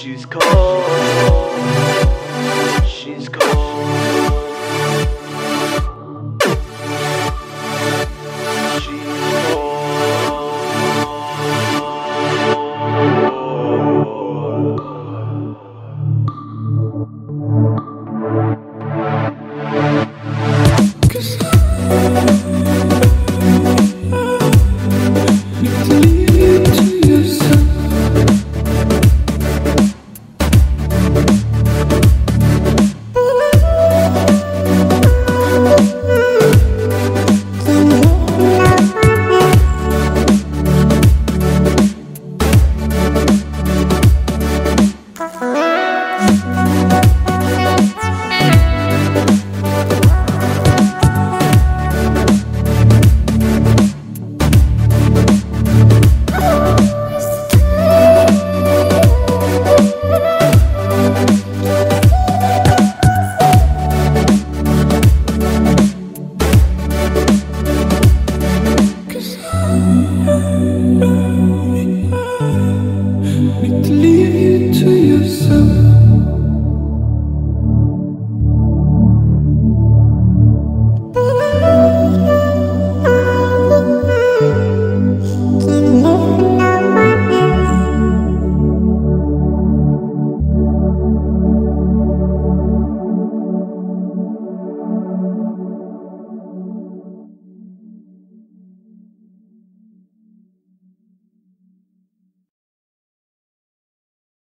She's cold.